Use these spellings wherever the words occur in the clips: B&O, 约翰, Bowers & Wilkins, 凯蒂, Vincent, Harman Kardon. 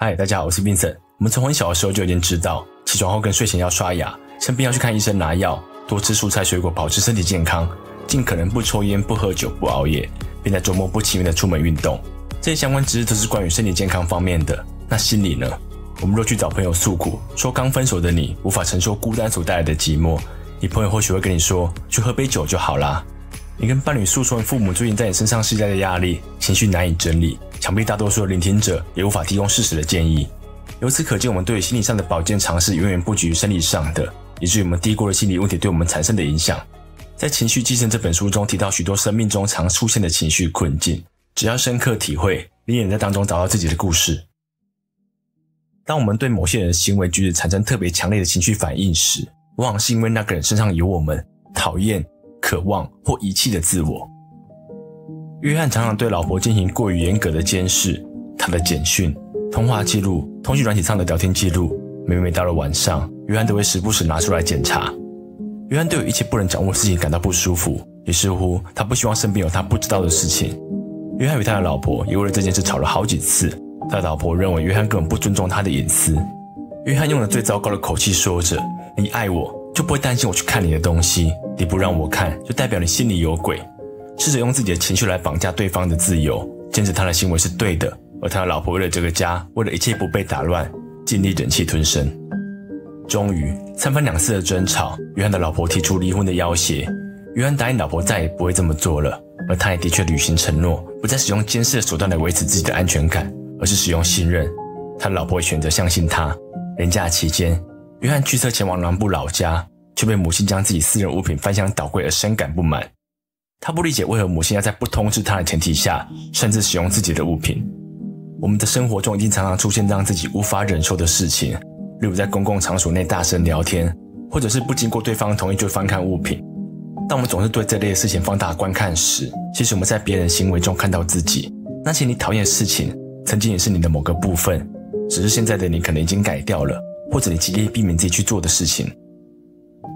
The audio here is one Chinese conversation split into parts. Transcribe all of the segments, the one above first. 嗨，大家好，我是 Vincent。我们从很小的时候就已经知道，起床后跟睡前要刷牙，生病要去看医生拿药，多吃蔬菜水果，保持身体健康，尽可能不抽烟、不喝酒、不熬夜，并在周末不情愿的出门运动。这些相关知识都是关于身体健康方面的。那心理呢？我们若去找朋友诉苦，说刚分手的你无法承受孤单所带来的寂寞，你朋友或许会跟你说，去喝杯酒就好啦。你跟伴侣诉说父母最近在你身上施加的压力，情绪难以整理。想必大多数的聆听者也无法提供适时的建议。由此可见，我们对于心理上的保健常识远远不及于生理上的，以至于我们低估了心理问题对我们产生的影响。在《情绪寄生》这本书中提到许多生命中常出现的情绪困境，只要深刻体会，你也能在当中找到自己的故事。当我们对某些人的行为举止产生特别强烈的情绪反应时，往往是因为那个人身上有我们讨厌、渴望或遗弃的自我。约翰常常对老婆进行过于严格的监视，他的简讯、通话记录、通讯软体上的聊天记录，每到了晚上，约翰都会时不时拿出来检查。约翰对于一切不能掌握的事情感到不舒服，也似乎他不希望身边有他不知道的事情。约翰与他的老婆也为了这件事吵了好几次，他的老婆认为约翰根本不尊重他的隐私。约翰用了最糟糕的口气说着：“你爱我，就不会担心我去看你的东西；你不让我看，就代表你心里有鬼。”试着用自己的情绪来绑架对方的自由，坚持他的行为是对的，而他的老婆为了这个家，为了一切不被打乱，尽力忍气吞声。终于，3番2次的争吵，约翰的老婆提出离婚的要挟。约翰答应老婆再也不会这么做了，而他也的确履行承诺，不再使用监视的手段来维持自己的安全感，而是使用信任。他的老婆也选择相信他。连假期间，约翰驱车前往南部老家，却被母亲将自己私人物品翻箱倒柜而深感不满。他不理解为何母亲要在不通知他的前提下，擅自使用自己的物品。我们的生活中一定常常出现让自己无法忍受的事情，例如在公共场所内大声聊天，或者是不经过对方同意就翻看物品。当我们总是对这类的事情放大观看时，其实我们在别人行为中看到自己。那些你讨厌的事情，曾经也是你的某个部分，只是现在的你可能已经改掉了，或者你极力避免自己去做的事情。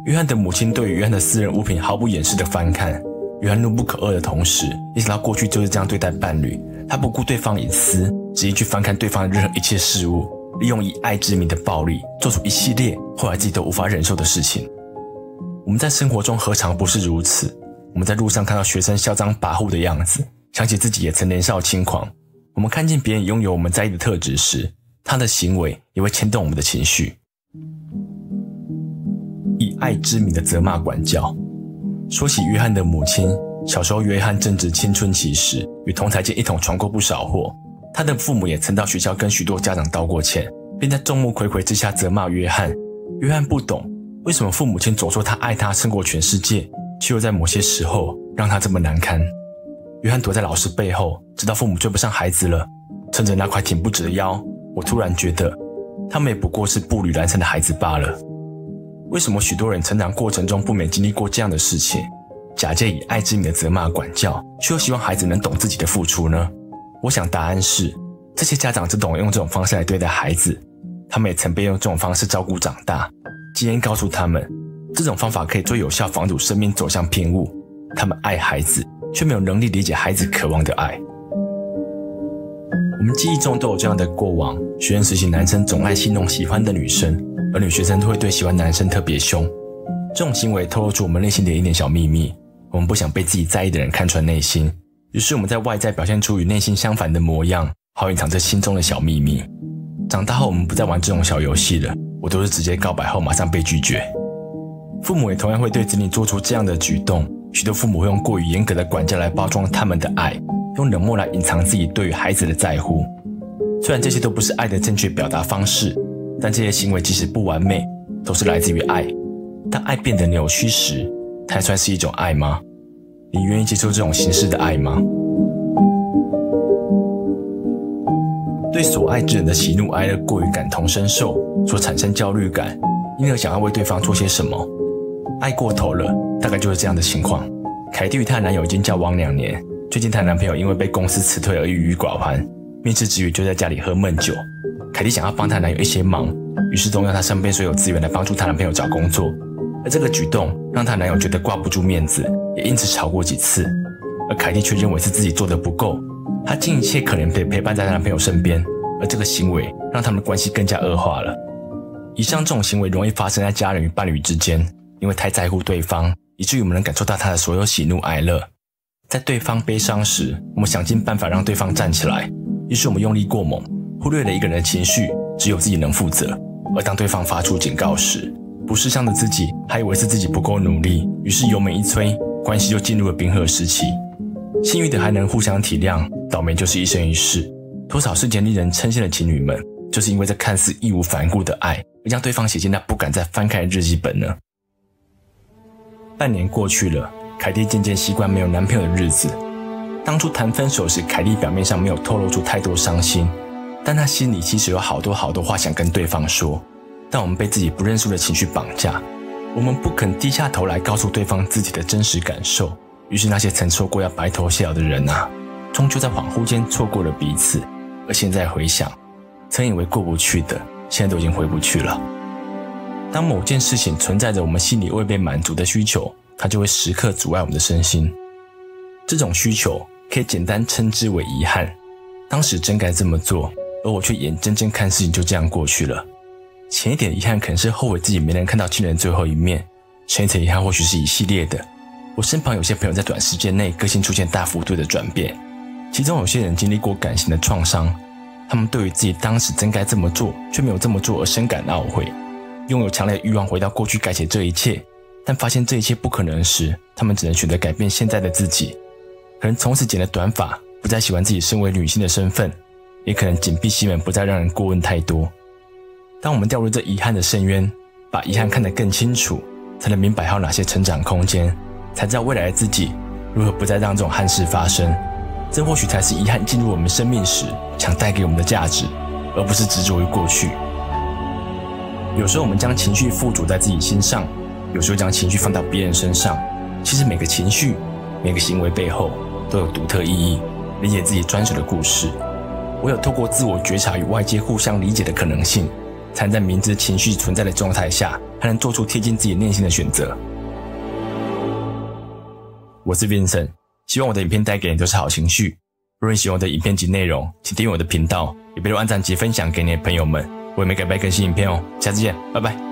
约翰的母亲对于约翰的私人物品毫不掩饰的翻看。约翰怒不可遏的同时，也想到过去就是这样对待伴侣，他不顾对方隐私，执意去翻看对方的任何一切事物，利用以爱之名的暴力，做出一系列后来自己都无法忍受的事情。我们在生活中何尝不是如此？我们在路上看到学生嚣张跋扈的样子，想起自己也曾年少轻狂。我们看见别人拥有我们在意的特质时，他的行为也会牵动我们的情绪。以爱之名的责骂管教。说起约翰的母亲，小时候约翰正值青春期时，与同侪间一同闯过不少祸。他的父母也曾到学校跟许多家长道过歉，并在众目睽睽之下责骂约翰。约翰不懂为什么父母亲总说他爱他胜过全世界，却又在某些时候让他这么难堪。约翰躲在老师背后，直到父母追不上孩子了，撑着那块挺不直的腰，我突然觉得他们也不过是步履蹒跚的孩子罢了。为什么许多人成长过程中不免经历过这样的事情，假借以爱之名的责骂管教，却又希望孩子能懂自己的付出呢？我想答案是，这些家长只懂用这种方式来对待孩子，他们也曾被用这种方式照顾长大。经验告诉他们，这种方法可以最有效防堵生命走向偏误。他们爱孩子，却没有能力理解孩子渴望的爱。我们记忆中都有这样的过往：学生时期，男生总爱戏弄喜欢的女生，而女学生会对喜欢男生特别凶。这种行为透露出我们内心的一点小秘密，我们不想被自己在意的人看穿内心，于是我们在外在表现出与内心相反的模样，好隐藏着心中的小秘密。长大后，我们不再玩这种小游戏了，我都是直接告白后马上被拒绝。父母也同样会对子女做出这样的举动，许多父母会用过于严格的管教来包装他们的爱，用冷漠来隐藏自己对于孩子的在乎。虽然这些都不是爱的正确表达方式，但这些行为即使不完美，都是来自于爱。当爱变得扭曲时，它还算是一种爱吗？你愿意接受这种形式的爱吗？对所爱之人的喜怒哀乐过于感同身受，所产生焦虑感，因而想要为对方做些什么。爱过头了，大概就是这样的情况。凯蒂与她的男友已经交往2年，最近她的男朋友因为被公司辞退而郁郁寡欢，面试之余就在家里喝闷酒。凯蒂想要帮她男友一些忙，于是动用她身边所有资源来帮助她男朋友找工作，而这个举动让她男友觉得挂不住面子，也因此吵过几次。而凯蒂却认为是自己做得不够，她尽一切可能陪伴在她男朋友身边，而这个行为让他们的关系更加恶化了。以上这种行为容易发生在家人与伴侣之间，因为太在乎对方，以至于我们能感受到他的所有喜怒哀乐。在对方悲伤时，我们想尽办法让对方站起来，于是我们用力过猛，忽略了一个人的情绪，只有自己能负责。而当对方发出警告时，不识相的自己还以为是自己不够努力，于是油门一催，关系就进入了冰河时期。幸运的还能互相体谅，倒霉就是一生一世。多少世间令人称羡的情侣们，就是因为这看似义无反顾的爱，而让对方写进那不敢再翻开的日记本呢。半年过去了，凯蒂渐渐习惯没有男朋友的日子。当初谈分手时，凯蒂表面上没有透露出太多伤心，但她心里其实有好多话想跟对方说。但我们被自己不认输的情绪绑架，我们不肯低下头来告诉对方自己的真实感受。于是那些曾说过要白头偕老的人啊，终究在恍惚间错过了彼此。而现在回想，曾以为过不去的，现在都已经回不去了。当某件事情存在着我们心里未被满足的需求，它就会时刻阻碍我们的身心。这种需求可以简单称之为遗憾。当时真该这么做，而我却眼睁睁看事情就这样过去了。前一点遗憾可能是后悔自己没能看到亲人最后一面，深一层遗憾或许是一系列的。我身旁有些朋友在短时间内个性出现大幅度的转变，其中有些人经历过感情的创伤，他们对于自己当时真该这么做却没有这么做而深感懊悔，拥有强烈的欲望回到过去改写这一切，但发现这一切不可能时，他们只能选择改变现在的自己。可能从此剪了短发，不再喜欢自己身为女性的身份，也可能紧闭心门，不再让人过问太多。当我们掉入这遗憾的深渊，把遗憾看得更清楚，才能明白还有哪些成长空间，才知道未来的自己如何不再让这种憾事发生。这或许才是遗憾进入我们生命时想带给我们的价值，而不是执着于过去。有时候我们将情绪附着在自己心上，有时候将情绪放到别人身上。其实每个情绪、每个行为背后都有独特意义，理解自己专属的故事。唯有透过自我觉察与外界互相理解的可能性，才能在明知情绪存在的状态下，还能做出贴近自己内心的选择。我是 Vincent， 希望我的影片带给你都是好情绪。如果你喜欢我的影片及内容，请订阅我的频道，也别忘按赞及分享给你的朋友们。我也没改变更新影片哦，下次见，拜拜。